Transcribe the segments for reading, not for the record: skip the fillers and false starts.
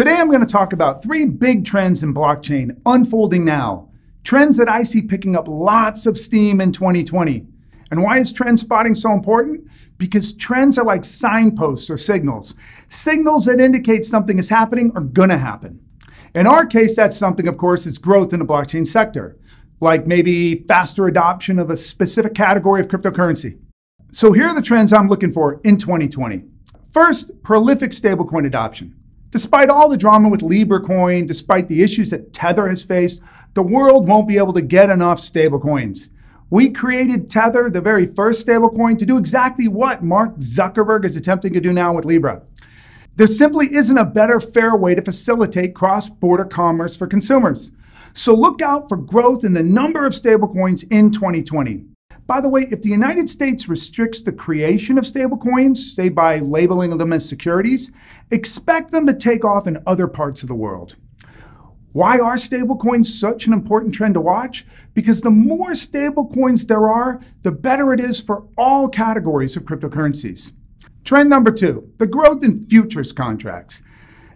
Today, I'm going to talk about three big trends in blockchain unfolding now, trends that I see picking up lots of steam in 2020. And why is trend spotting so important? Because trends are like signposts or signals. Signals that indicate something is happening or going to happen. In our case, that something, of course, is growth in the blockchain sector, like maybe faster adoption of a specific category of cryptocurrency. So here are the trends I'm looking for in 2020. First, prolific stablecoin adoption. Despite all the drama with Libra coin, despite the issues that Tether has faced, the world won't be able to get enough stablecoins. We created Tether, the very first stablecoin, to do exactly what Mark Zuckerberg is attempting to do now with Libra. There simply isn't a better, fair way to facilitate cross-border commerce for consumers. So look out for growth in the number of stablecoins in 2020. By the way, if the United States restricts the creation of stablecoins, say by labeling them as securities, expect them to take off in other parts of the world. Why are stablecoins such an important trend to watch? Because the more stablecoins there are, the better it is for all categories of cryptocurrencies. Trend number two, the growth in futures contracts.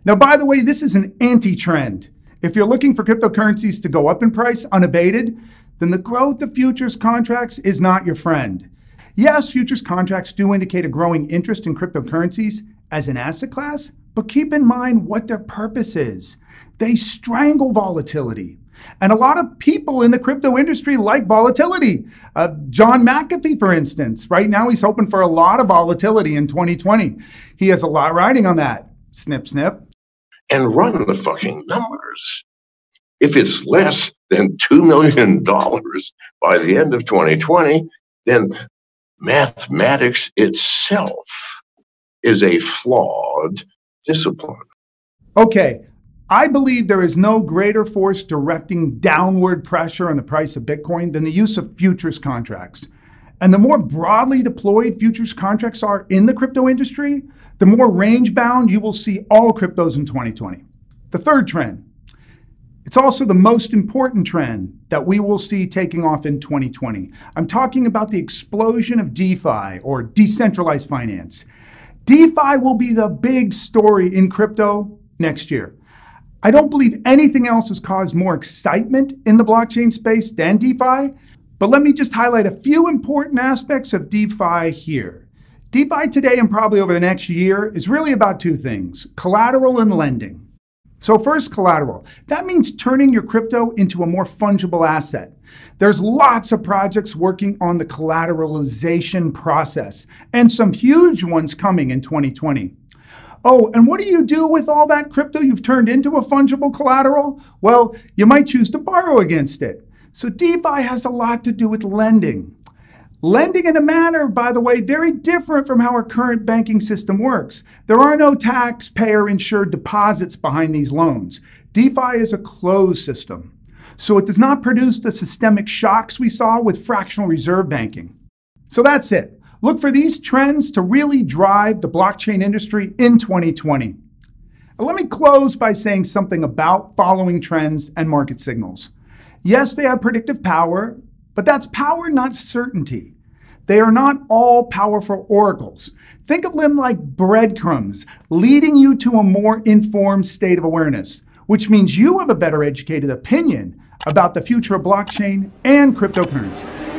Now, by the way, this is an anti-trend. If you're looking for cryptocurrencies to go up in price unabated, then the growth of futures contracts is not your friend. Yes, futures contracts do indicate a growing interest in cryptocurrencies as an asset class, but keep in mind what their purpose is. They strangle volatility. And a lot of people in the crypto industry like volatility. John McAfee, for instance, right now he's hoping for a lot of volatility in 2020. He has a lot riding on that. Snip, snip. And run the fucking numbers. If it's less than $2 million by the end of 2020, then mathematics itself is a flawed discipline. Okay, I believe there is no greater force directing downward pressure on the price of Bitcoin than the use of futures contracts. And the more broadly deployed futures contracts are in the crypto industry, the more range-bound you will see all cryptos in 2020. The third trend. It's also the most important trend that we will see taking off in 2020. I'm talking about the explosion of DeFi, or decentralized finance. DeFi will be the big story in crypto next year. I don't believe anything else has caused more excitement in the blockchain space than DeFi, but let me just highlight a few important aspects of DeFi here. DeFi today and probably over the next year is really about two things, collateral and lending. So first, collateral. That means turning your crypto into a more fungible asset. There's lots of projects working on the collateralization process, and some huge ones coming in 2020. Oh, and what do you do with all that crypto you've turned into a fungible collateral? Well, you might choose to borrow against it. So DeFi has a lot to do with lending. Lending in a manner, by the way, very different from how our current banking system works. There are no taxpayer-insured deposits behind these loans. DeFi is a closed system, so it does not produce the systemic shocks we saw with fractional reserve banking. So that's it. Look for these trends to really drive the blockchain industry in 2020. And let me close by saying something about following trends and market signals. Yes, they have predictive power, but that's power, not certainty. They are not all-powerful oracles. Think of them like breadcrumbs, leading you to a more informed state of awareness, which means you have a better educated opinion about the future of blockchain and cryptocurrencies.